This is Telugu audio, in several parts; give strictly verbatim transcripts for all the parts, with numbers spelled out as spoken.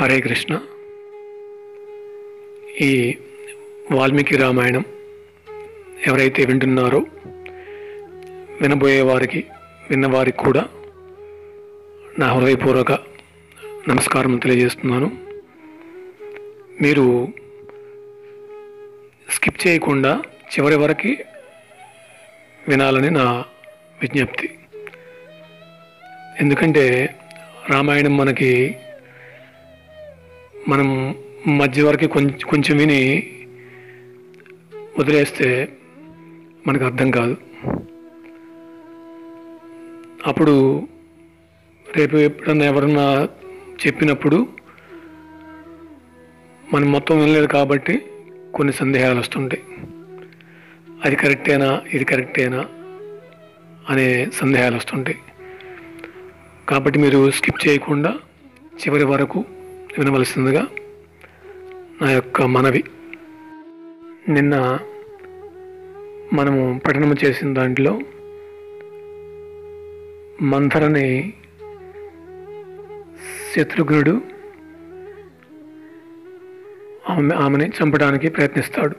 हरे कृष्ण। ये वाल्मीकि रामायणम एवरैते विंटुन्नारो विनबोये वारिकी विन्नवारिकी कूडा ना हृदयपूर्वक नमस्कारं तेलियजेस्तुन्नानु। मीरू स्किप चेयकुंडा चिवरि वरकु विनालनि ना विज्ञप्ति। एंदुकंटे रामायणं मनकी మనం మధ్య వరకు కొంచెం కొంచెం విని వదిలేస్తే మనకు అర్థం కాదు. అప్పుడు రేపు ఎప్పుడన్నా ఎవరన్నా చెప్పినప్పుడు మనం మొత్తం వినలేదు కాబట్టి కొన్ని సందేహాలు వస్తుంటాయి. అది కరెక్టేనా ఇది కరెక్టేనా అనే సందేహాలు వస్తుంటాయి. కాబట్టి మీరు స్కిప్ చేయకుండా చివరి వరకు వినవలసిందిగా నా యొక్క మనవి. నిన్న మనము పఠనం చేసిన దాంట్లో మంథరని శత్రుఘ్నుడు ఆమె ఆమెని చంపడానికి ప్రయత్నిస్తాడు.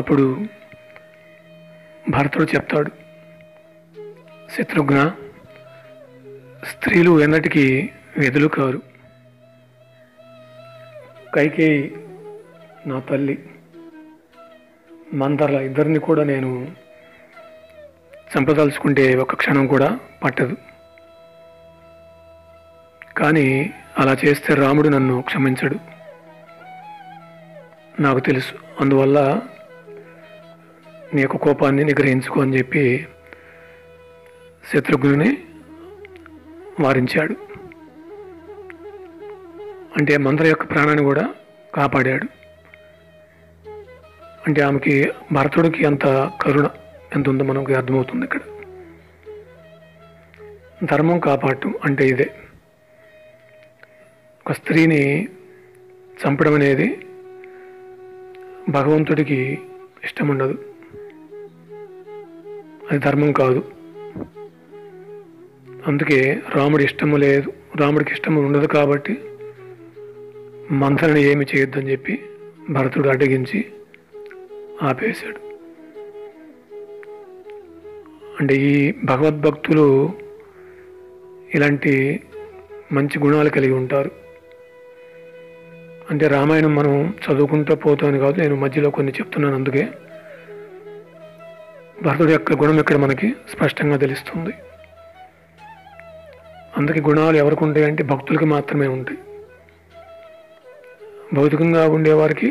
అప్పుడు భరతుడు చెప్తాడు, శత్రుఘ్న, స్త్రీలు ఎన్నటికీ వెదులు కారు. కైకేయి నా తల్లి, మందర్ల ఇద్దరిని కూడా నేను చంపదలుచుకుంటే ఒక క్షణం కూడా పట్టదు. కానీ అలా చేస్తే రాముడు నన్ను క్షమించడు, నాకు తెలుసు. అందువల్ల నీ యొక్క కోపాన్ని నిగ్రహించుకో అని చెప్పి శత్రుఘ్నుని వారించాడు. అంటే మంత్ర యొక్క ప్రాణాన్ని కూడా కాపాడాడు. అంటే ఆమెకి భరతుడికి ఎంత కరుణ ఎంత ఉందో మనకి అర్థమవుతుంది. ఇక్కడ ధర్మం కాపాడటం అంటే ఇదే. ఒక స్త్రీని చంపడం అనేది భగవంతుడికి ఇష్టం ఉండదు, అది ధర్మం కాదు. అందుకే రాముడి ఇష్టము లేదు, రాముడికి ఇష్టము ఉండదు కాబట్టి మంథరని ఏమి చేయొద్దని చెప్పి భరతుడు అడ్డగించి ఆపేశాడు. అంటే ఈ భగవద్భక్తులు ఇలాంటి మంచి గుణాలు కలిగి ఉంటారు. అంటే రామాయణం మనం చదువుకుంటూ పోతాను కాదు, నేను మధ్యలో కొన్ని చెప్తున్నాను. అందుకే భరతుడి యొక్క గుణం ఇక్కడ మనకి స్పష్టంగా తెలుస్తుంది. అందుకే గుణాలు ఎవరికి ఉంటాయంటే భక్తులకి మాత్రమే ఉంటాయి. భౌతికంగా ఉండేవారికి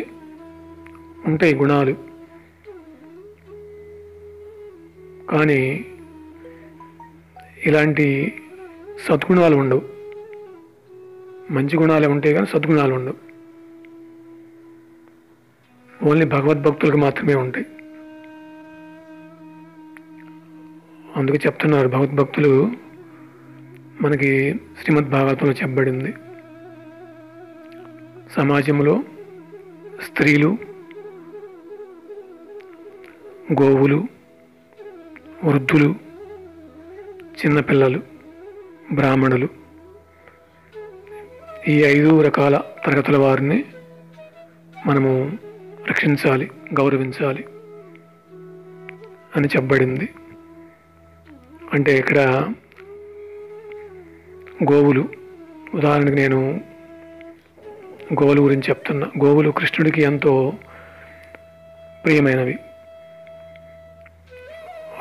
ఉంటాయి గుణాలు, కానీ ఇలాంటి సద్గుణాలు ఉండవు. మంచి గుణాలే ఉంటాయి కానీ సద్గుణాలు ఉండవు, ఓన్లీ భగవద్భక్తులకు మాత్రమే ఉంటాయి. అందుకే చెప్తున్నారు భగవద్భక్తులు మనకి శ్రీమద్ భాగవతంలో చెప్పబడింది. సమాజంలో స్త్రీలు, గోవులు, వృద్ధులు, చిన్నపిల్లలు, బ్రాహ్మణులు, ఈ ఐదు రకాల తరగతుల వారిని మనము రక్షించాలి, గౌరవించాలి అని చెప్పబడింది. అంటే ఇక్కడ గోవులు ఉదాహరణకు నేను గోవుల గురించి చెప్తున్నా. గోవులు కృష్ణుడికి ఎంతో ప్రియమైనవి.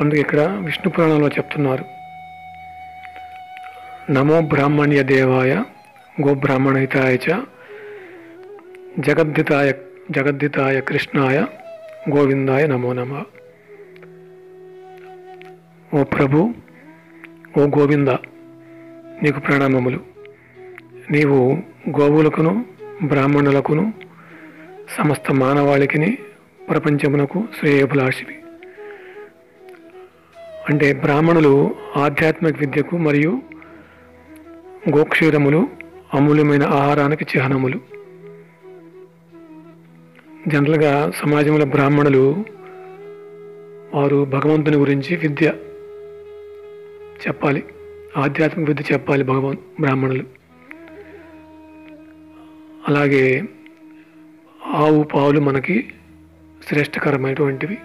అందుకే ఇక్కడ విష్ణు పురాణంలో చెప్తున్నారు, నమో బ్రాహ్మణ్య దేవాయ గోబ్రాహ్మణహితాయ చ జగద్ధితాయ जगद्धिताय कृष्णाय गोविंदाय नमो नमः। ओ प्रभु, ओ गोविंद, नीकु प्रणाममुलु। नीवु गोवुलकुनु ब्राह्मणुलकुनु समस्त मानवाळिकिनि प्रपंचमुनकु श्रेयोभिलाषिवि। अंटे ब्राह्मणुलु आध्यात्मिक विद्यकु मरियु गोक्षीरमुलु అమూల్యమైన ఆహారానికి చిహ్నములు। జనరల్గా సమాజంలో బ్రాహ్మణులు వారు భగవంతుని గురించి విద్య చెప్పాలి, ఆధ్యాత్మిక విద్య చెప్పాలి భగవాన్ బ్రాహ్మణులు. అలాగే ఆవు పాలు మనకి శ్రేష్టకరమైనటువంటివి.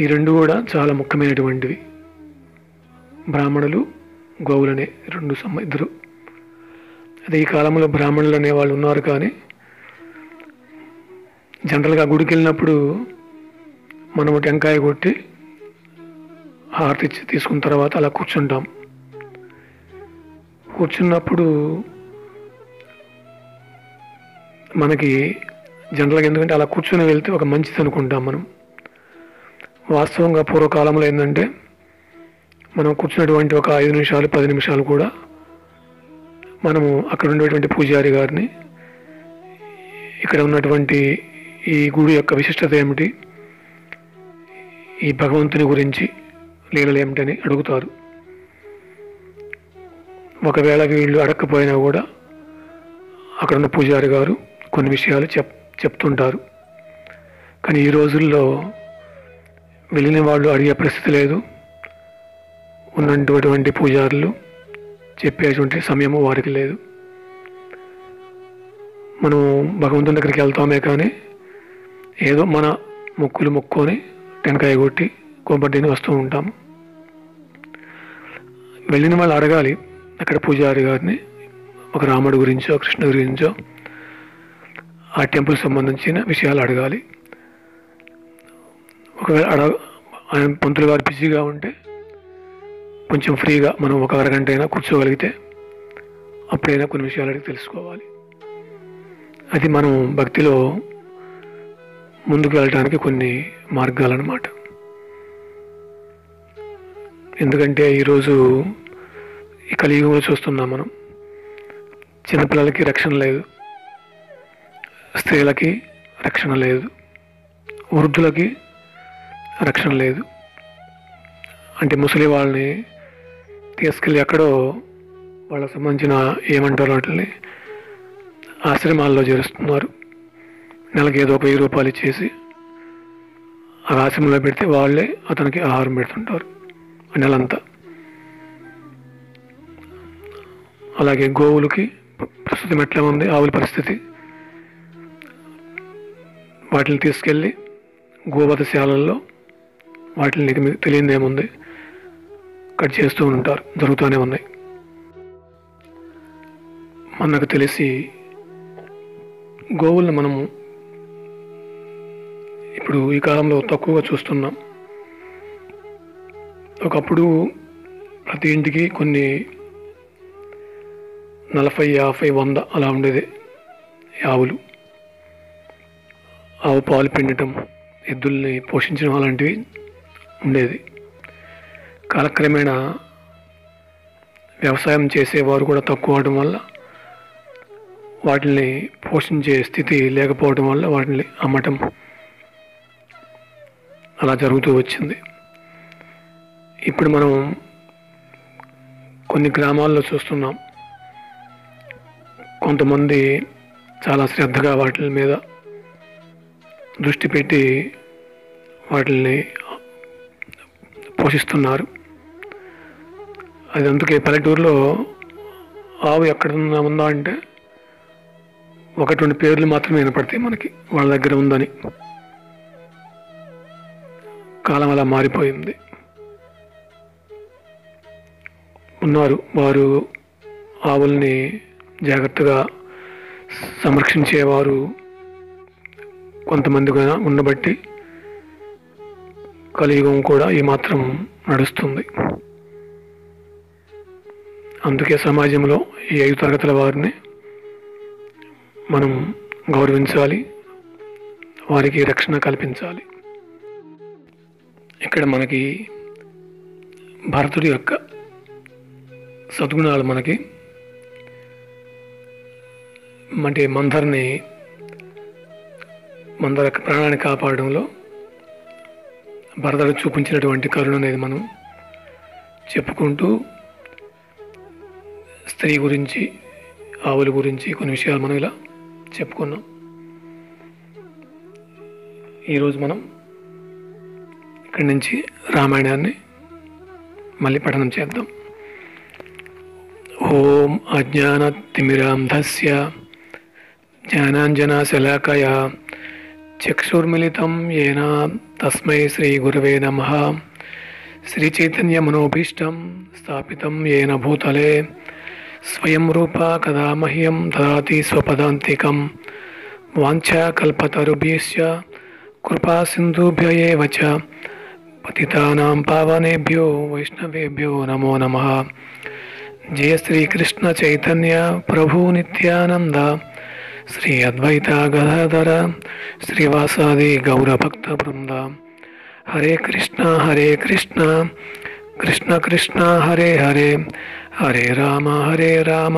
ఈ రెండు కూడా చాలా ముఖ్యమైనటువంటివి. బ్రాహ్మణులు గోవులనే రెండు సమ ఇద్దరు. అదే ఈ కాలంలో బ్రాహ్మణులు అనేవాళ్ళు ఉన్నారు, కానీ జనరల్గా గుడికి వెళ్ళినప్పుడు మనం టెంకాయ కొట్టి హారతి ఇచ్చి తీసుకున్న తర్వాత అలా కూర్చుంటాం. కూర్చున్నప్పుడు మనకి జనరల్గా ఎందుకంటే అలా కూర్చుని వెళ్తే ఒక మంచిది అనుకుంటాం మనం. వాస్తవంగా పూర్వకాలంలో ఏంటంటే మనం కూర్చున్నటువంటి ఒక ఐదు నిమిషాలు పది నిమిషాలు కూడా మనము అక్కడ ఉండేటువంటి పూజారి గారిని ఇక్కడ ఉన్నటువంటి ఈ గుడి యొక్క విశిష్టత ఏమిటి, ఈ భగవంతుని గురించి లీలలు ఏమిటని అడుగుతారు. ఒకవేళ వీళ్ళు అడగకపోయినా కూడా అక్కడ ఉన్న పూజారి గారు కొన్ని విషయాలు చెప్ చెప్తుంటారు కానీ ఈ రోజుల్లో వెళ్ళిన వాళ్ళు అడిగే పరిస్థితి లేదు. ఉన్నటువంటి పూజారులు చెప్పేటువంటి సమయము వారికి లేదు. మనం భగవంతుని దగ్గరికి వెళ్తామే కానీ ఏదో మన మొక్కులు మొక్కుని టెంకాయ కొట్టి కొబ్బరిని వస్తూ ఉంటాము. వెళ్ళిన వాళ్ళు అడగాలి అక్కడ పూజారి గారిని ఒక రాముడి గురించో కృష్ణుడి గురించో ఆ టెంపుల్ సంబంధించిన విషయాలు అడగాలి. ఒకవేళ అడగ ఆయన పంతులు గారు బిజీగా ఉంటే కొంచెం ఫ్రీగా మనం ఒక అరగంట అయినా కూర్చోగలిగితే అప్పుడైనా కొన్ని విషయాలు అడిగి తెలుసుకోవాలి. అది మనం భక్తిలో ముందుకు వెళ్ళడానికి కొన్ని మార్గాలు అన్నమాట. ఎందుకంటే ఈరోజు ఈ కలియుగంలో చూస్తున్నాం మనం, చిన్నపిల్లలకి రక్షణ లేదు, స్త్రీలకి రక్షణ లేదు, వృద్ధులకి రక్షణ లేదు. అంటే ముసలి వాళ్ళని తీసుకెళ్ళి ఎక్కడో వాళ్ళకి సంబంధించిన ఏమంటారు వాటిని ఆశ్రమాల్లో చేరుస్తున్నారు. నెలకి ఏదో ఒక వెయ్యి రూపాయలు ఇచ్చేసి ఆ ఆశ్రమంలో పెడితే వాళ్ళే అతనికి ఆహారం పెడుతుంటారు నెలంతా. అలాగే గోవులకి ప్రస్తుతం ఎట్లా ఉంది ఆవుల పరిస్థితి, వాటిని తీసుకెళ్ళి గోవధశాలల్లో వాటిని నీకు తెలియదేముంది కట్ చేస్తూ ఉంటారు, జరుగుతూనే ఉన్నాయి. మనకు తెలిసి గోవులను మనము ఇప్పుడు ఈ కాలంలో తక్కువగా చూస్తున్నాం. ఒకప్పుడు ప్రతి ఇంటికి కొన్ని నలభై యాభై వంద అలా ఉండేది ఆవులు. ఆవు పాలు పిండటం, ఎద్దుల్ని పోషించడం అలాంటివి ఉండేది. కాలక్రమేణా వ్యవసాయం చేసేవారు కూడా తక్కువ అవడం వల్ల వాటిని పోషించే స్థితి లేకపోవడం వల్ల వాటిని అమ్మటం అలా జరుగుతూ వచ్చింది. ఇప్పుడు మనం కొన్ని గ్రామాల్లో చూస్తున్నాం కొంతమంది చాలా శ్రద్ధగా వాటి మీద దృష్టి పెట్టి వాటిని పోషిస్తున్నారు. అది అందుకే పల్లెటూరులో ఆవు ఎక్కడ ఉందా అంటే ఒకటి రెండు పేర్లు మాత్రమే వినపడతాయి మనకి వాళ్ళ దగ్గర ఉందని. కాలం అలా మారిపోయింది. ఉన్నారు వారు ఆవుల్ని జాగ్రత్తగా సంరక్షించేవారు కొంతమంది కూడా ఉండబట్టి కలియుగం కూడా ఈ మాత్రం నడుస్తుంది. అందుకే సమాజంలో ఈ ఐదు తరగతుల వారిని మనం గౌరవించాలి, వారికి రక్షణ కల్పించాలి. ఇక్కడ మనకి భరతుడి యొక్క సద్గుణాలు మనకి అంటే మందరిని మందర ప్రాణాన్ని కాపాడడంలో భరతుడు చూపించినటువంటి కరుణ అనేది మనం చెప్పుకుంటూ స్త్రీ గురించి ఆవుల గురించి కొన్ని విషయాలు మనం ఇలా చెప్పుకున్నాం. ఈరోజు మనం ఇక్కడి నుంచి రామాయణాన్ని మళ్ళీ పఠనం చేద్దాం. ఓం అజ్ఞానతిమిరాంధస్య జ్ఞానాంజనశలాకయ చక్షుర్మిళితం యేన తస్మై శ్రీ గురవే నమః. శ్రీ చైతన్య మనోభీష్టం స్థాపితం యేన భూతలే స్వయం రూప కదా మహ్యం దదాతి స్వపదాంతికం. వాంఛాకల్పతరుభ్యశ్చ కృపా సింధుభ్య ఏవ చ పతితానాం పావనేభ్యో వైష్ణవేభ్యో నమో నమః. జయ శ్రీ కృష్ణ చైతన్య ప్రభు నిత్యానంద శ్రీ అద్వైత గదాధర శ్రీవాసాది గౌరభక్త బృంద. హరే కృష్ణ హరే కృష్ణ కృష్ణ కృష్ణ హరే హరే హరే రామ హరే రామ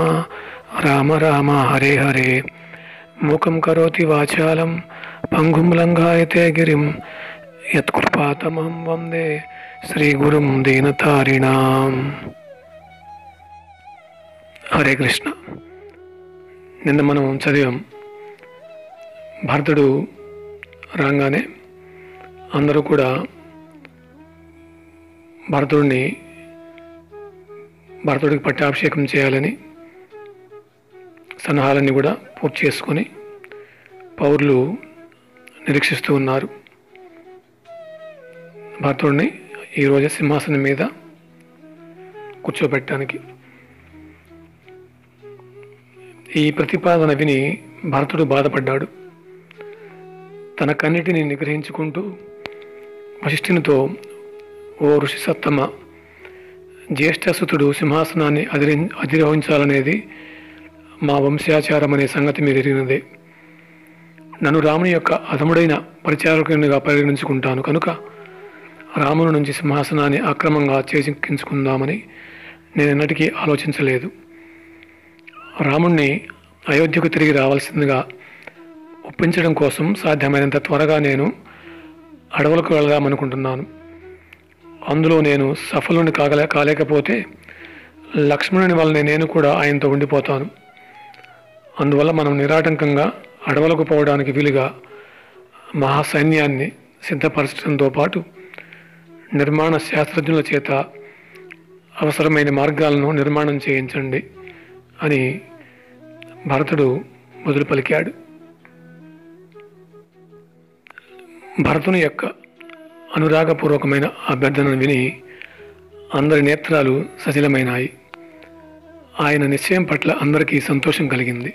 రామ రామ హరే హరే. మూకం కరోతి వాచాలం పంగుం లంఘాయతే గిరిం యత్కృపాతమహం వందే శ్రీ గురుం దీనతారిణాం. హరే కృష్ణ. నిన్న మనం చదివాం, భరతుడు రాగానే అందరూ కూడా భరతుడిని భరతుడికి పట్టాభిషేకం చేయాలని సన్నాహాలన్నీ కూడా పూర్తి చేసుకొని పౌరులు నిరీక్షిస్తూ ఉన్నారు. భరతుడిని ఈరోజు సింహాసనం మీద కూర్చోబెట్టడానికి. ఈ ప్రతిపాదన విని భరతుడు బాధపడ్డాడు. తన కన్నిటిని నిగ్రహించుకుంటూ వశిష్ఠునితో, ఓ ఋషి సత్తమ, జ్యేష్ఠసుతుడు సింహాసనాన్ని అధిరి అధిరోహించాలనేది మా వంశాచారం అనే సంగతి మీరు ఎరిగినదే. నన్ను రాముని యొక్క అధముడైన పరిచారకునిగా పరిగణించుకుంటాను కనుక రాముని నుంచి సింహాసనాన్ని అక్రమంగా చేజిక్కించుకుందామని నేను ఎన్నటికీ ఆలోచించలేదు. రాముణ్ణి అయోధ్యకు తిరిగి రావాల్సిందిగా ఒప్పించడం కోసం సాధ్యమైనంత త్వరగా నేను అడవులకు వెళ్దామనుకుంటున్నాను. అందులో నేను సఫలుని కాగలే కాలేకపోతే లక్ష్మణుని వల్లనే నేను కూడా ఆయనతో ఉండిపోతాను. అందువల్ల మనం నిరాటంకంగా అడవులకు పోవడానికి వీలుగా మహాసైన్యాన్ని సిద్ధపరచడంతో పాటు నిర్మాణ శాస్త్రజ్ఞుల చేత అవసరమైన మార్గాలను నిర్మాణం చేయించండి అని భరతుడు మొదలు పలికాడు. భరతుని యొక్క అనురాగపూర్వకమైన అభ్యర్థనను విని అందరి నేత్రాలు సజలమైనాయి. ఆయన నిశ్చయం పట్ల అందరికీ సంతోషం కలిగింది.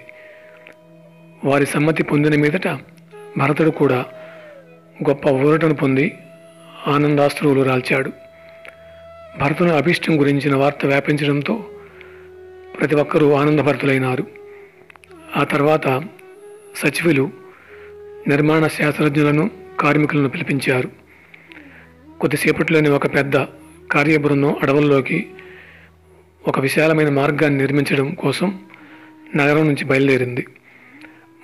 వారి సమ్మతి పొందిన మీదట భరతుడు కూడా గొప్ప ఊరటను పొంది ఆనందాశ్రువులు రాల్చాడు. భరతుని అభీష్టం గురించిన వార్త వ్యాపించడంతో ప్రతి ఒక్కరూ ఆనందభరితులైనారు. ఆ తర్వాత సచివులు నిర్మాణ శాస్త్రజ్ఞులను కార్మికులను పిలిపించారు. కొద్దిసేపట్లోనే ఒక పెద్ద కార్యబృందం అడవుల్లోకి ఒక విశాలమైన మార్గాన్ని నిర్మించడం కోసం నగరం నుంచి బయలుదేరింది.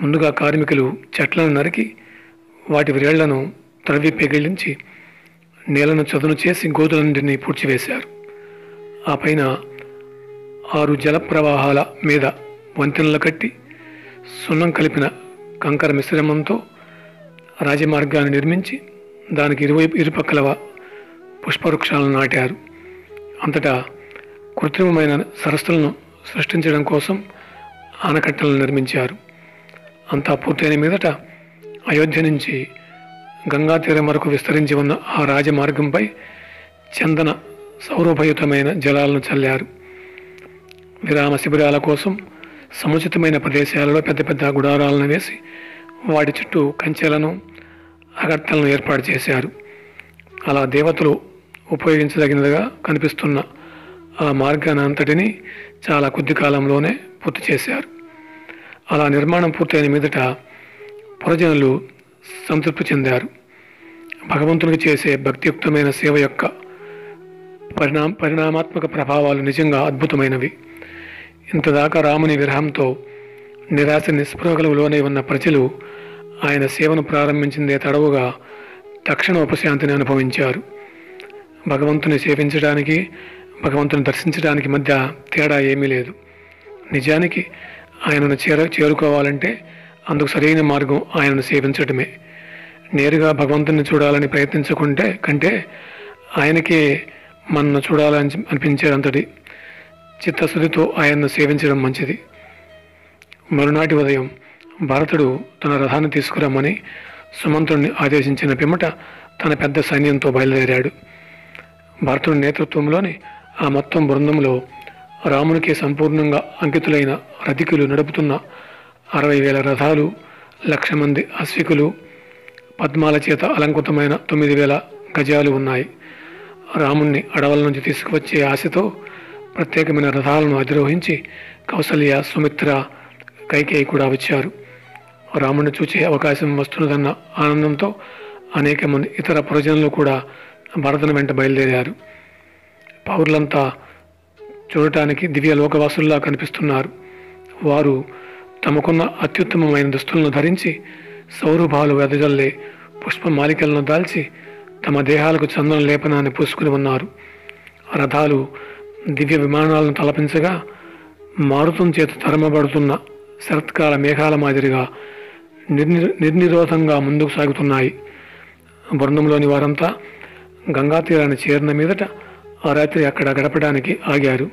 ముందుగా కార్మికులు చెట్లను నరికి వాటి వేళ్లను తవ్వి పెగిలించి నేలను చదును చేసి గోతులన్నింటినీ పూడ్చివేశారు. ఆ పైన ఆరు జల ప్రవాహాల మీద వంతెనలు కట్టి సున్నం కలిపిన కంకర మిశ్రమంతో రాజమార్గాన్ని నిర్మించి దానికి ఇరువైపు ఇరుపక్కల పుష్పవృక్షాలను నాటారు. అంతటా కృత్రిమమైన సరస్సులను సృష్టించడం కోసం ఆనకట్టలను నిర్మించారు. అంతా పూర్తయిన మీదట అయోధ్య నుంచి గంగా తీరం వరకు విస్తరించి ఉన్న ఆ రాజమార్గంపై చందన సౌరభయుతమైన జలాలను చల్లారు. విరామ శిబిరాల కోసం సముచితమైన ప్రదేశాలలో పెద్ద పెద్ద గుడారాలను వేసి వాటి చుట్టూ కంచెలను అగర్తలను ఏర్పాటు చేశారు. అలా దేవతలు ఉపయోగించదగినదిగా కనిపిస్తున్న ఆ మార్గాన్ని అంతటిని చాలా కొద్ది కాలంలోనే పూర్తి చేశారు. అలా నిర్మాణం పూర్తయిన మీదట ప్రజలు సంతృప్తి చెందారు. భగవంతునికి చేసే భక్తియుక్తమైన సేవ యొక్క పరిణామ పరిణామాత్మక ప్రభావాలు నిజంగా అద్భుతమైనవి. ఇంతదాకా రాముని విరహంతో నిరాశ నిస్పృహలకు లోనై ఉన్న ప్రజలు ఆయన సేవను ప్రారంభించిందే తడవుగా తక్షణ ఉపశాంతిని అనుభవించారు. భగవంతుని సేవించడానికి భగవంతుని దర్శించడానికి మధ్య తేడా ఏమీ లేదు. నిజానికి ఆయనను చేర చేరుకోవాలంటే అందుకు సరైన మార్గం ఆయనను సేవించడమే. నేరుగా భగవంతుని చూడాలని ప్రయత్నించుకుంటే కంటే ఆయనకే మనను చూడాలని అనిపించేదంతటి చిత్తశుద్ధితో ఆయన్ను సేవించడం మంచిది. మరునాటి ఉదయం భరతుడు తన రథాన్ని తీసుకురమ్మని సుమంతుడిని ఆదేశించిన పిమ్మట తన పెద్ద సైన్యంతో బయలుదేరాడు. భరతుడి నేతృత్వంలోని ఆ మొత్తం బృందంలో రామునికి సంపూర్ణంగా అంకితులైన రథికులు నడుపుతున్న అరవై వేల రథాలు, లక్ష మంది అశ్వికులు, పద్మాల చేత అలంకృతమైన తొమ్మిది వేల గజాలు ఉన్నాయి. రాముణ్ణి అడవుల నుంచి తీసుకువచ్చే ఆశతో ప్రత్యేకమైన రథాలను అధిరోహించి కౌసల్య, సుమిత్ర, కైకేయి కూడా వచ్చారు. రాముణ్ణి చూసే అవకాశం వస్తున్నదన్న ఆనందంతో అనేక మంది ఇతర ప్రజలు కూడా భరతుని వెంట బయలుదేరారు. పౌరులంతా చూడటానికి దివ్య లోకవాసుల్లా కనిపిస్తున్నారు. వారు తమకున్న అత్యుత్తమమైన దుస్తులను ధరించి సౌరభాలు వెదజల్లే పుష్పమాలికలను దాల్చి తమ దేహాలకు చందన లేపనాన్ని పూసుకుని ఉన్నారు. రథాలు దివ్య విమానాలను తలపించగా మారుతం చేత తరమబడుతున్న శరత్కాల మేఘాల మాదిరిగా నిర్ని నిర్నిరోధంగా ముందుకు సాగుతున్నాయి. బృందంలోని వారంతా గంగా తీరాన్ని చేరిన మీదట ఆ రాత్రి అక్కడ గడపడానికి ఆగారు.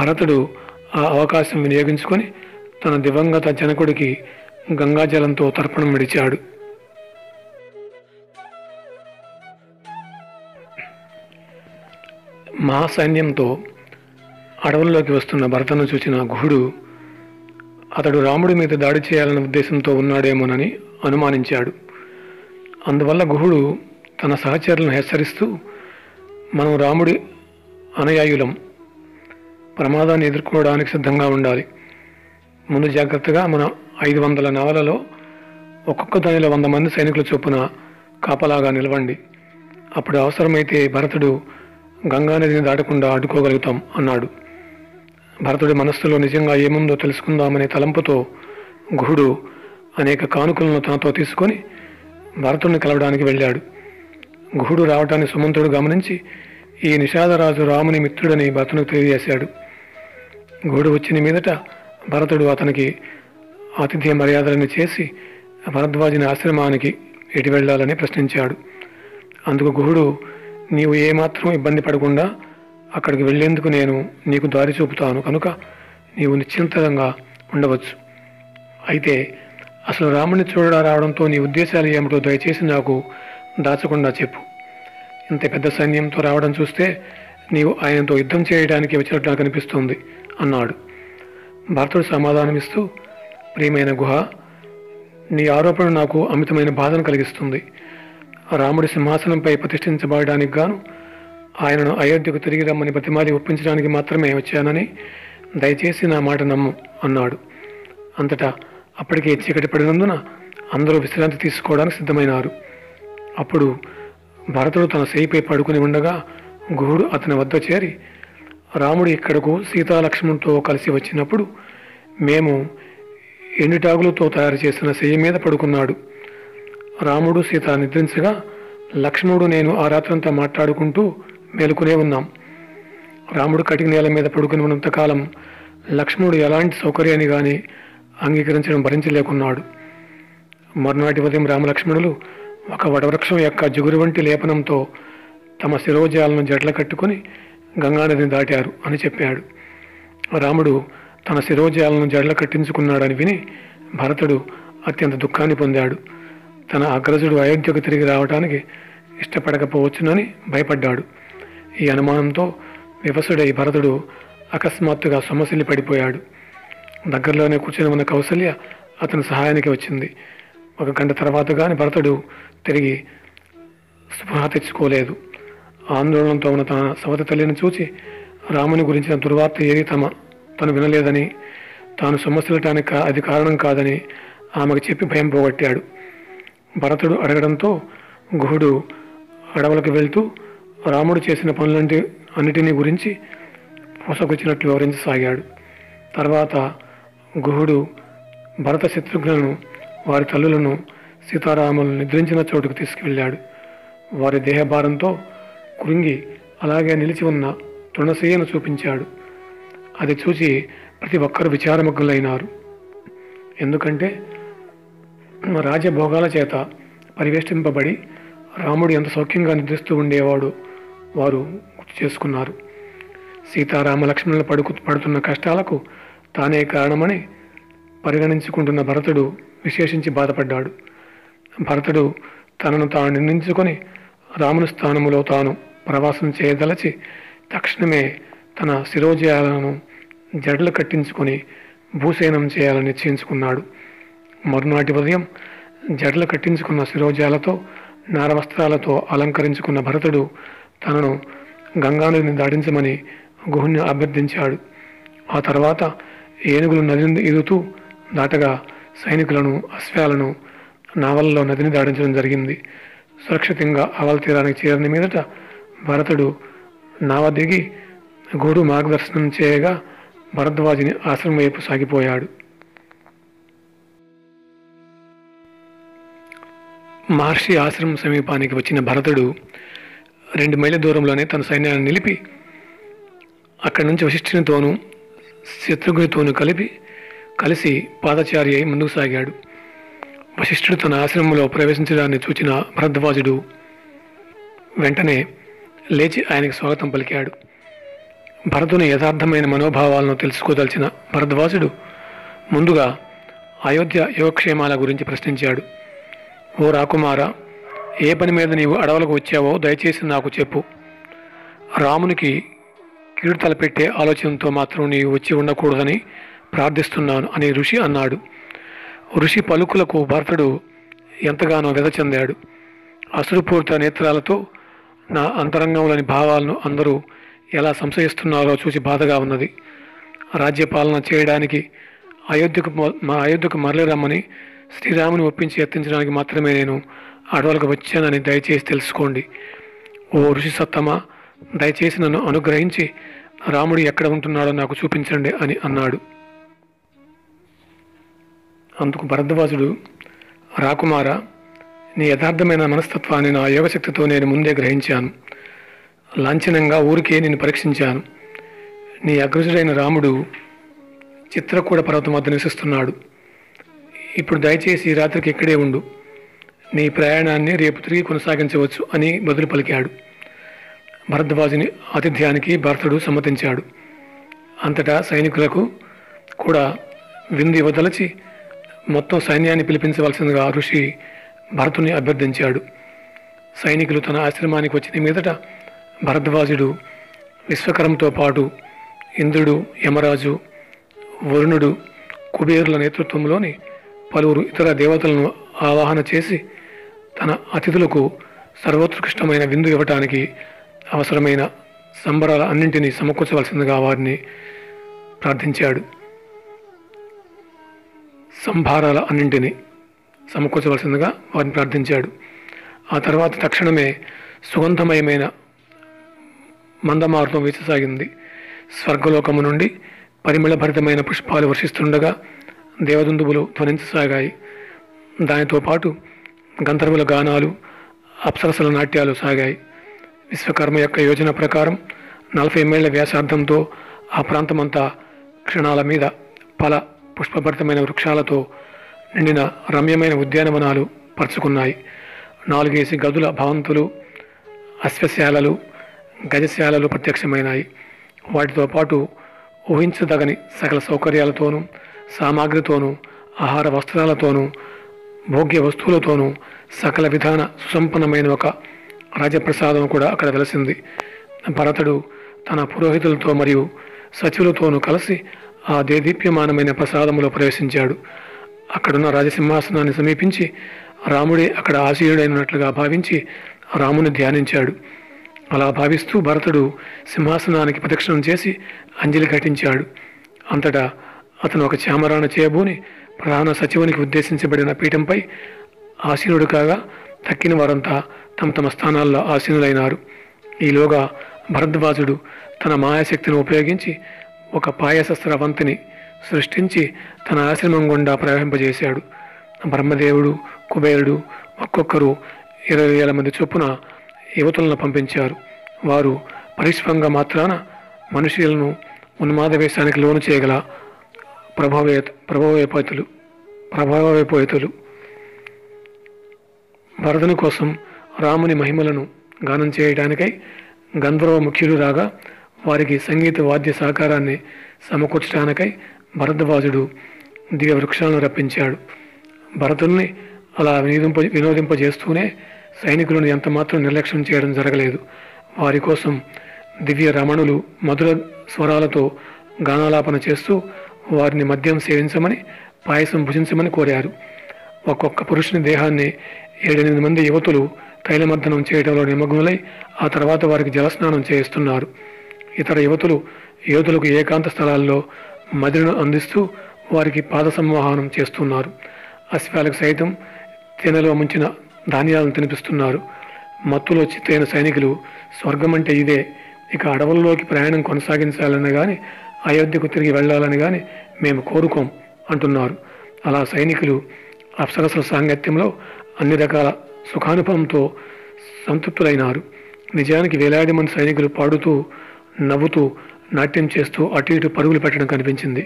భరతుడు ఆ అవకాశం వినియోగించుకొని తన దివంగత జనకుడికి గంగాజలంతో తర్పణం విడిచాడు. మహాసైన్యంతో అడవుల్లోకి వస్తున్న భరతను చూసిన గుహుడు అతడు రాముడి మీద దాడి చేయాలనే ఉద్దేశంతో ఉన్నాడేమోనని అనుమానించాడు. అందువల్ల గుహుడు తన సహచరులను హెచ్చరిస్తూ, మనం రాముడి అనుయాయులం, ప్రమాదాన్ని ఎదుర్కోవడానికి సిద్ధంగా ఉండాలి. ముందు జాగ్రత్తగా మన ఐదు వందల నవలలో ఒక్కొక్క దానిలో వంద మంది సైనికుల చొప్పున కాపలాగా నిలవండి. అప్పుడు అవసరమైతే భరతుడు గంగానదిని దాటకుండా అడ్డుకోగలుగుతాం అన్నాడు. భరతుడి మనస్సులో నిజంగా ఏముందో తెలుసుకుందామనే తలంపుతో గుహుడు అనేక కానుకలను తనతో తీసుకొని భరతుడిని కలవడానికి వెళ్ళాడు. గుహుడు రావటాన్ని సుమంతుడు గమనించి ఈ నిషాదరాజు రాముని మిత్రుడని భరతునికి తెలియజేశాడు. గుహుడు వచ్చిన మీదట భరతుడు అతనికి ఆతిథ్య మర్యాదలను చేసి భరద్వాజుని ఆశ్రమానికి ఎటు వెళ్ళాలని ప్రశ్నించాడు. అందుకు గుహుడు, నీవు ఏమాత్రం ఇబ్బంది పడకుండా అక్కడికి వెళ్లేందుకు నేను నీకు దారి చూపుతాను, కనుక నీవు నిశ్చింతంగా ఉండవచ్చు. అయితే అసలు రాముని చూడడా రావడంతో నీ ఉద్దేశాలు ఏమిటో దయచేసి నాకు దాచకుండా చెప్పు. ఇంత పెద్ద సైన్యంతో రావడం చూస్తే నీవు ఆయనతో యుద్ధం చేయడానికి వచ్చినట్టు నాకు అనిపిస్తుంది అన్నాడు. భరతుడు సమాధానమిస్తూ, ప్రియమైన గుహ, నీ ఆరోపణ నాకు అమితమైన బాధను కలిగిస్తుంది. రాముడి సింహాసనంపై ప్రతిష్ఠించబడడానికి గాను ఆయనను అయోధ్యకు తిరిగి రమ్మని ప్రతిమాది ఒప్పించడానికి మాత్రమే వచ్చానని దయచేసి నా మాట నమ్ము అన్నాడు. అంతటా అప్పటికే చీకటి పడినందున అందరూ విశ్రాంతి తీసుకోవడానికి సిద్ధమైనారు. అప్పుడు భరతుడు తన సేయిపై పడుకుని ఉండగా గుహుడు అతని వద్ద చేరి, రాముడు ఇక్కడకు సీతాలక్ష్మణులతో కలిసి వచ్చినప్పుడు మేము ఎండుటాగులతో తయారు చేసిన శయ్య మీద పడుకున్నాడు. రాముడు సీత నిద్రించగా లక్ష్మణుడు నేను ఆ రాత్రంతా మాట్లాడుకుంటూ మేలుకునే ఉన్నాం. రాముడు కటిక నేల మీద పడుకుని ఉన్నంతకాలం లక్ష్మణుడు ఎలాంటి సౌకర్యాన్ని కానీ అంగీకరించడం భరించలేకున్నాడు. మరునాటి ఉదయం రామలక్ష్మణులు ఒక వడవృక్షం యొక్క జిగురు వంటి లేపనంతో తమ శిరోజాలను జట్ల కట్టుకుని గంగానదిని దాటారు అని చెప్పాడు. రాముడు తన శిరోజాలను జడలు కట్టించుకున్నాడని విని భరతుడు అత్యంత దుఃఖాన్ని పొందాడు. తన అగ్రజుడు అయోధ్యకు తిరిగి రావడానికి ఇష్టపడకపోవచ్చునని భయపడ్డాడు. ఈ అనుమానంతో వివసుడై భరతుడు అకస్మాత్తుగా సొమ్మసిల్లి పడిపోయాడు. దగ్గరలోనే కూర్చొని ఉన్న కౌసల్య అతని సహాయానికి వచ్చింది. ఒక గంట తర్వాత కానీ భరతుడు తిరిగి స్పృహ తెచ్చుకోలేదు. ఆందోళనతో ఉన్న తన సవతి తల్లిని చూచి రాముని గురించిన దుర్వార్త ఏది తమ తను వినలేదని, తాను సొమ్మసిల్లటానికి అది కారణం కాదని ఆమెకు చెప్పి భయం పోగొట్టాడు. భరతుడు అడగడంతో గుహుడు అడవులకు వెళ్తూ రాముడు చేసిన పనులంటి అన్నిటినీ గురించి పూసకొచ్చినట్లు వివరించసాగాడు. తర్వాత గుహుడు భరత శత్రుఘ్నను వారి తల్లులను సీతారాములు నిద్రించిన చోటుకు తీసుకువెళ్ళాడు. వారి దేహభారంతో కృంగి అలాగే నిలిచి ఉన్న తృణశీయను చూపించాడు. అది చూసి ప్రతి ఒక్కరూ విచారమగ్నులైనారు. ఎందుకంటే రాజభోగాల చేత పరివేష్టింపబడి రాముడు ఎంత సౌఖ్యంగా నిద్రిస్తూ ఉండేవాడు వారు గుర్తు చేసుకున్నారు. సీతారామ లక్ష్మణులు పడుకు పడుతున్న కష్టాలకు తానే కారణమని పరిగణించుకుంటున్న భరతుడు విశేషించి బాధపడ్డాడు. భరతుడు తనను తాను నిర్ణయించుకొని రాముని స్థానములో తాను ప్రవాసం చేయదలచి తక్షణమే తన శిరోజయాలను జడలు కట్టించుకొని భూసేనం చేయాలని నిశ్చయించుకున్నాడు. మరునాటి ఉదయం జడలు కట్టించుకున్న శిరోజాలతో నారవస్త్రాలతో అలంకరించుకున్న భరతుడు తనను గంగానదిని దాటించమని గుహుని అభ్యర్థించాడు. ఆ తర్వాత ఏనుగులు నదిని ఎదుతూ దాటగా సైనికులను అశ్వాలను నావల్లో నదిని దాటించడం జరిగింది. సురక్షితంగా ఆవల తీరానికి చేరిన మీదట భరతుడు నావ దిగి గూడు మార్గదర్శనం చేయగా భరద్వాజుని ఆశ్రమం వైపు సాగిపోయాడు. మహర్షి ఆశ్రమం సమీపానికి వచ్చిన భరతుడు రెండు మైళ్ళ దూరంలోనే తన సైన్యాన్ని నిలిపి అక్కడి నుంచి వశిష్ఠునితోనూ శత్రుఘ్నితోనూ కలిపి కలిసి పాదచారి అయి ముందుకు సాగాడు. వశిష్ఠుడు తన ఆశ్రమంలో ప్రవేశించడాన్ని చూచిన భరద్వాజుడు వెంటనే లేచి ఆయనకు స్వాగతం పలికాడు. భరతుని యథార్థమైన మనోభావాలను తెలుసుకోదలిచిన భరద్వాజుడు ముందుగా అయోధ్య యోగక్షేమాల గురించి ప్రశ్నించాడు. ఓ రాకుమార, ఏ పని మీద నీవు అడవులకు వచ్చావో దయచేసి నాకు చెప్పు. రామునికి కీడు తలపెట్టే ఆలోచనతో మాత్రం నీవు వచ్చి ఉండకూడదని ప్రార్థిస్తున్నాను అని ఋషి అన్నాడు. ఋషి పలుకులకు భరతుడు ఎంతగానో వ్యధ చెందాడు. అశ్రుపూరిత నేత్రాలతో నా అంతరంగంలోని భావాలను అందరూ ఎలా సంశయిస్తున్నారో చూసి బాధగా ఉన్నది. రాజ్యపాలన చేయడానికి అయోధ్యకు మా అయోధ్యకు మరలి రమ్మని శ్రీరాముని ఒప్పించి ఎత్తించడానికి మాత్రమే నేను అడవులకు వచ్చానని దయచేసి తెలుసుకోండి. ఓ ఋషి సత్తమా, దయచేసి నన్ను అనుగ్రహించి రాముడు ఎక్కడ ఉంటున్నాడో నాకు చూపించండి అని అన్నాడు. అందుకు భరద్వాజుడు, రాకుమార, నీ యథార్థమైన మనస్తత్వాన్ని నా యోగశక్తితో నేను ముందే గ్రహించాను. లాంఛనంగా ఊరికే నేను పరీక్షించాను. నీ అగ్రజుడైన రాముడు చిత్రకూట పర్వతం వద్ద నివసిస్తున్నాడు. ఇప్పుడు దయచేసి రాత్రికి ఇక్కడే ఉండు. నీ ప్రయాణాన్ని రేపు తిరిగి కొనసాగించవచ్చు అని బదులు పలికాడు. భరద్వాజుని ఆతిథ్యానికి భరతుడు సమ్మతించాడు. అంతటా సైనికులకు కూడా విందు ఇవ్వదలచి మొత్తం సైన్యాన్ని పిలిపించవలసిందిగా ఋషి భరతుని అభ్యర్థించాడు. సైనికులు తన ఆశ్రమానికి వచ్చిన మీదట భరద్వాజుడు విశ్వకరంతో పాటు ఇంద్రుడు, యమరాజు, వరుణుడు, కుబేరుల నేతృత్వంలోని పలువురు ఇతర దేవతలను ఆవాహన చేసి తన అతిథులకు సర్వోత్కృష్టమైన విందు ఇవ్వటానికి అవసరమైన సంబరాల అన్నింటినీ సమకూర్చవలసిందిగా వారిని ప్రార్థించాడు. సంభారాల అన్నింటినీ సమకూర్చవలసిందిగా వారిని ప్రార్థించాడు. ఆ తర్వాత తక్షణమే సుగంధమయమైన మందమారుతం వీచసాగింది. స్వర్గలోకము నుండి పరిమళభరితమైన పుష్పాలు వర్షిస్తుండగా దేవదుందుబులు ధ్వనించసాగాయి. దానితో పాటు గంధర్వుల గానాలు, అప్సరసల నాట్యాలు సాగాయి. విశ్వకర్మ యొక్క యోజన ప్రకారం నలభై మేళ్ల వ్యాసార్థంతో ఆ ప్రాంతమంతా క్షణాల మీద పల పుష్పభరితమైన వృక్షాలతో నిండిన రమ్యమైన ఉద్యానవనాలు పరుచుకున్నాయి. నాలుగేసి గదుల భవంతులు, అశ్వశాలలు, గజశాలలు ప్రత్యక్షమైనాయి. వాటితో పాటు ఊహించదగని సకల సౌకర్యాలతోనూ సామాగ్రితోనూ ఆహార వస్త్రాలతోనూ భోగ్య వస్తువులతోనూ సకల విధాన సుసంపన్నమైన ఒక రాజప్రసాదం కూడా అక్కడ వెలసింది. భరతుడు తన పురోహితులతో మరియు సచివులతోనూ కలిసి ఆ దేదీప్యమానమైన ప్రసాదములో ప్రవేశించాడు. అక్కడున్న రాజసింహాసనాన్ని సమీపించి రాముడే అక్కడ ఆశీయుడైనట్లుగా భావించి రాముని ధ్యానించాడు. అలా భావిస్తూ భరతుడు సింహాసనానికి ప్రదక్షిణం చేసి అంజలి ఘటించాడు. అంతటా అతను ఒక చామరాన్ని చేయబూని ప్రధాన సచివునికి ఉద్దేశించబడిన పీఠంపై ఆసీనుడు కాగా తక్కిన వారంతా తమ తమ స్థానాల్లో ఆసీనులైనారు. ఈలోగా భరద్వాజుడు తన మాయాశక్తిని ఉపయోగించి ఒక పాయస స్రవంతిని సృష్టించి తన ఆశ్రమం గుండా ప్రవహింపజేశాడు. బ్రహ్మదేవుడు, కుబేరుడు ఒక్కొక్కరు ఇరవై వేల మంది చొప్పున యువతులను పంపించారు. వారు పరిశ్రమంగా మాత్రాన మనుషులను ఉన్మాదవేశానికి లోను చేయగల ప్రభావే ప్రభావైపోతులు ప్రభావైపోతులు భరతుని కోసం రాముని మహిమలను గానం చేయడానికై గంధర్వ ముఖ్యులు రాగా వారికి సంగీత వాద్య సహకారాన్ని సమకూర్చడానికై భరద్వాజుడు దివ్య వృక్షాలను రప్పించాడు. భరతుల్ని అలా వినోదింప వినోదింపజేస్తూనే సైనికులను ఎంతమాత్రం నిర్లక్ష్యం చేయడం జరగలేదు. వారి కోసం దివ్య రమణులు మధుర స్వరాలతో గానాలాపన చేస్తూ వారిని మద్యం సేవించమని, పాయసం భుజించమని కోరారు. ఒక్కొక్క పురుషుని దేహాన్ని ఏడెనిమిది మంది యువతులు తైలమర్దనం చేయడంలో నిమగ్నులై ఆ తర్వాత వారికి జలస్నానం చేయిస్తున్నారు. ఇతర యువతులు యోధులకు ఏకాంత స్థలాల్లో మదిను అందిస్తూ వారికి పాద సంవాహనం చేస్తున్నారు. అశ్వాలకు సైతం తేనెలో ముంచిన ధాన్యాలను తినిపిస్తున్నారు. మత్తులో చిత్తైన సైనికులు స్వర్గం అంటే ఇదే, ఇక అడవుల్లోకి ప్రయాణం కొనసాగించాలని కానీ అయోధ్యకు తిరిగి వెళ్ళాలని కానీ మేము కోరుకోం అంటున్నారు. అలా సైనికులు అప్సరసల సాంగత్యంలో అన్ని రకాల సుఖానుభవంతో సంతృప్తులైనారు. నిజానికి వేలాది మంది సైనికులు పాడుతూ, నవ్వుతూ, నాట్యం చేస్తూ అటు ఇటు పరుగులు పెట్టడం కనిపించింది.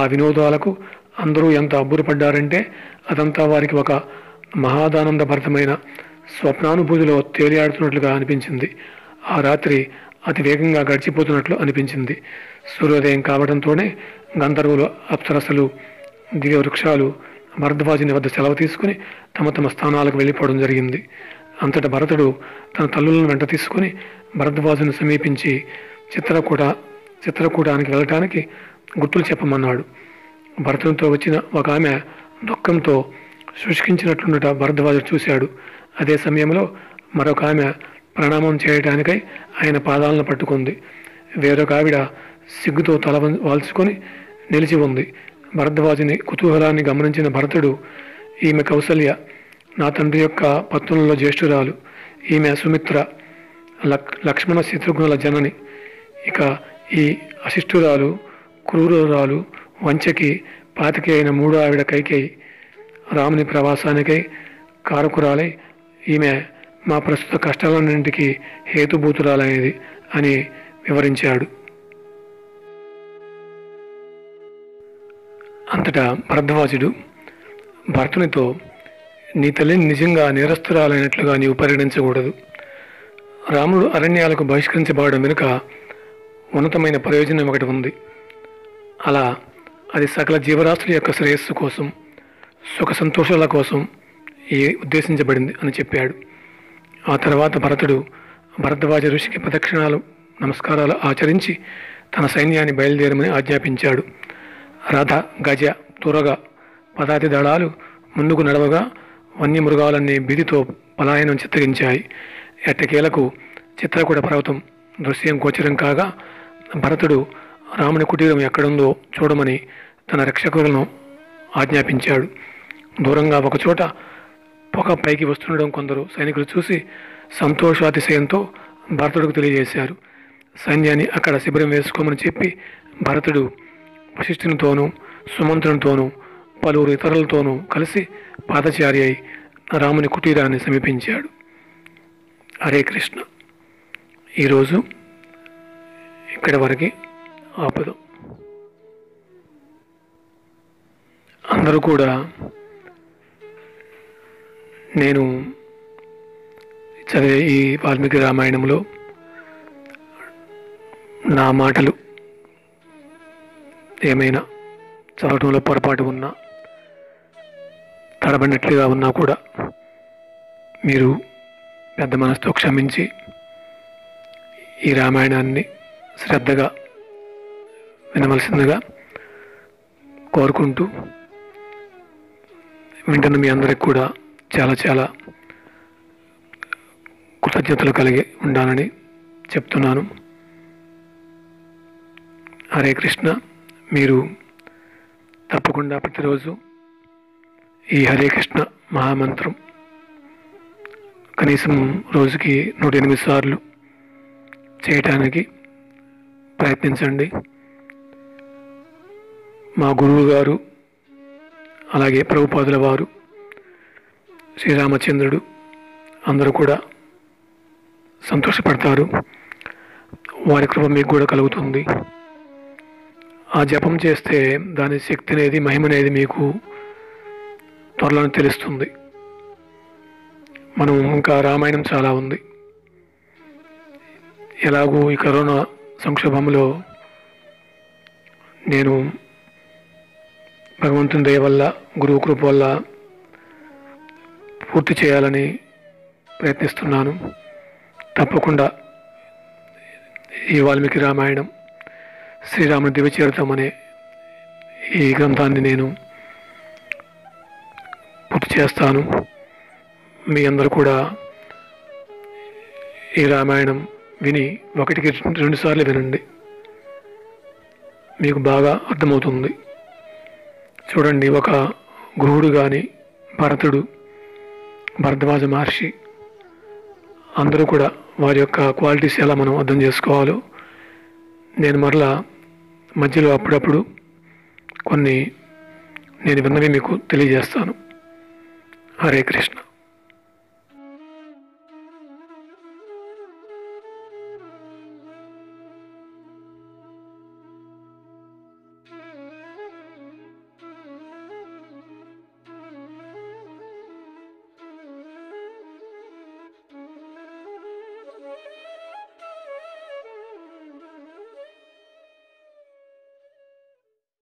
ఆ వినోదాలకు అందరూ ఎంత అబ్బురపడ్డారంటే అదంతా వారికి ఒక మహాదానందభరితమైన స్వప్నానుభూతిలో తేలియాడుతున్నట్లుగా అనిపించింది. ఆ రాత్రి అతి వేగంగా గడిచిపోతున్నట్లు అనిపించింది. సూర్యోదయం కావడంతోనే గంధర్వులు, అప్సరసలు, దివ్య వృక్షాలు భరద్వాజుని వద్ద సెలవు తీసుకుని తమ తమ స్థానాలకు వెళ్ళిపోవడం జరిగింది. అంతటా భరతుడు తన తల్లులను వెంట తీసుకుని భరద్వాజును సమీపించి చిత్రకూట చిత్రకూటానికి వెళ్ళటానికి గుర్తులు చెప్పమన్నాడు. భరతునితో వచ్చిన ఒక ఆమె దుఃఖంతో శుష్కించినట్లుండట భరద్వాజుడు చూశాడు. అదే సమయంలో మరొక ఆమె ప్రణామం చేయటానికై ఆయన పాదాలను పట్టుకుంది. వేరొక ఆవిడ సిగ్గుతో తల వాల్చుకొని నిలిచి ఉంది. భరద్వాజుని కుతూహలాన్ని గమనించిన భరతుడు, ఈమె కౌసల్య, నా తండ్రి యొక్క పత్నులలో జ్యేష్ఠురాలు. ఈమె సుమిత్ర, లక్ లక్ష్మణ శత్రుఘ్నుల జనని. ఇక ఈ అశిష్ఠురాలు, క్రూరురాలు, వంచకి, పాతికి అయిన మూడో ఆవిడ కైకేయి, రాముని ప్రవాసానికై కారకురాలై ఈమె మా ప్రస్తుత కష్టాలన్నింటికి హేతుభూతురాలనేది అని వివరించాడు. అంతటా భరద్వాజుడు భరతునితో, నీ తల్లిని నిజంగా నేరస్తురాలైనట్లుగా నీవు పరిగణించకూడదు. రాముడు అరణ్యాలకు బహిష్కరించబడడం వెనుక ఉన్నతమైన ప్రయోజనం ఒకటి ఉంది. అలా అది సకల జీవరాశుల యొక్క శ్రేయస్సు కోసం, సుఖ సంతోషాల కోసం ఈ ఉద్దేశించబడింది అని చెప్పాడు. ఆ తర్వాత భరతుడు భరద్వాజ ఋషికి ప్రదక్షిణాలు, నమస్కారాలు ఆచరించి తన సైన్యాన్ని బయలుదేరమని ఆజ్ఞాపించాడు. రథ, గజ, తురగ పదాతి దళాలు ముందుకు నడవగా వన్యమృగాలన్నీ భీతితో పలాయనం చిత్తగించాయి. ఎట్టకేలకు చిత్రకూట పర్వతం దృశ్యం గోచరం కాగా భరతుడు రాముని కుటీరం ఎక్కడుందో చూడమని తన రక్షకులను ఆజ్ఞాపించాడు. దూరంగా ఒకచోట పొగ పైకి వస్తుండడం కొందరు సైనికులు చూసి సంతోషాతిశయంతో భరతుడికి తెలియజేశారు. సైన్యాన్ని అక్కడ శిబిరం వేసుకోమని చెప్పి భరతుడు వశిష్ఠునితోనూ, సుమంత్రునితోనూ, పలువురు ఇతరులతోనూ కలిసి పాదచారి అయి రాముని కుటీరాన్ని సమీపించాడు. హరే కృష్ణ. ఈరోజు ఇక్కడి వరకు ఆపదు. అందరూ కూడా నేను చదివే ఈ వాల్మీకి రామాయణంలో నా మాటలు ఏమైనా చదవటంలో పొరపాటు ఉన్నా, తడబడినట్లుగా ఉన్నా కూడా మీరు పెద్ద మనసుతో క్షమించి ఈ రామాయణాన్ని శ్రద్ధగా వినవలసిందిగా కోరుకుంటూ, వింటున్న మీ అందరికి కూడా చాలా చాలా కృతజ్ఞతలు కలిగి ఉండాలని చెప్తున్నాను. హరే కృష్ణ. మీరు తప్పకుండా ప్రతిరోజు ఈ హరే కృష్ణ మహామంత్రం కనీసం రోజుకి నూట ఎనిమిది సార్లు చేయడానికి ప్రయత్నించండి. మా గురువు గారు అలాగే ప్రభుపాదుల వారు శ్రీరామచంద్రుడు అందరూ కూడా సంతోషపడతారు. వారి కృప మీకు కూడా కలుగుతుంది. ఆ జపం చేస్తే దాని శక్తి అనేది మహిమ అనేది మీకు త్వరలోనే తెలుస్తుంది. మనం ఇంకా రామాయణం చాలా ఉంది. ఎలాగూ ఈ కరోనా సంక్షోభంలో నేను భగవంతుని దయ వల్ల గురువు కృప వల్ల పూర్తి చేయాలని ప్రయత్నిస్తున్నాను. తప్పకుండా ఈ వాల్మీకి రామాయణం శ్రీరాముని దివ్యచరితం అనే ఈ గ్రంథాన్ని నేను పూర్తి చేస్తాను. మీ అందరూ కూడా ఈ రామాయణం విని ఒకటికి రెండుసార్లు వినండి, మీకు బాగా అర్థమవుతుంది. చూడండి, ఒక గురువుడు కానీ భరతుడు భరద్వాజ మహర్షి అందరూ కూడా వారి యొక్క క్వాలిటీస్ ఎలా మనం అర్థం చేసుకోవాలో నేను మరలా మధ్యలో అప్పుడప్పుడు కొన్ని నేను విన్నవి మీకు తెలియజేస్తాను. హరే కృష్ణ.